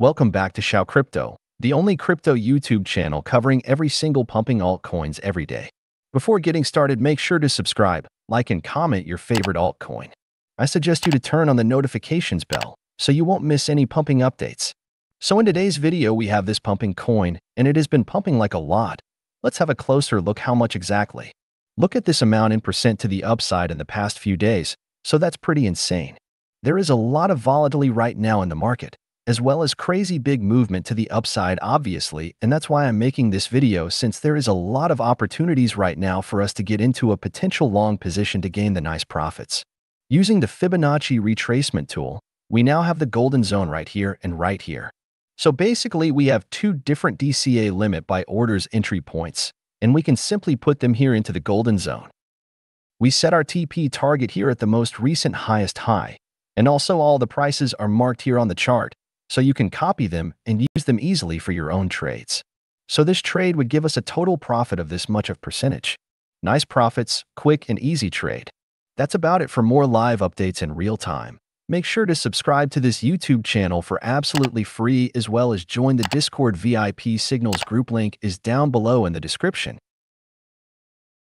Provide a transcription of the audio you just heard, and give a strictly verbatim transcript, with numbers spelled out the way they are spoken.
Welcome back to Xiao Crypto, the only crypto YouTube channel covering every single pumping altcoins every day. Before getting started, make sure to subscribe, like, and comment your favorite altcoin. I suggest you to turn on the notifications bell so you won't miss any pumping updates. So in today's video, we have this pumping coin, and it has been pumping like a lot. Let's have a closer look how much exactly. Look at this amount in percent to the upside in the past few days, so that's pretty insane. There is a lot of volatility right now in the market, as well as crazy big movement to the upside obviously, and that's why I'm making this video, since there is a lot of opportunities right now for us to get into a potential long position to gain the nice profits. Using the Fibonacci retracement tool, we now have the golden zone right here and right here. So basically we have two different D C A limit by orders entry points, and we can simply put them here into the golden zone. We set our T P target here at the most recent highest high, and also all the prices are marked here on the chart, so you can copy them and use them easily for your own trades. So this trade would give us a total profit of this much of percentage. Nice profits, quick and easy trade. That's about it. For more live updates in real time, make sure to subscribe to this YouTube channel for absolutely free, as well as join the Discord V I P. Signals group link is down below in the description.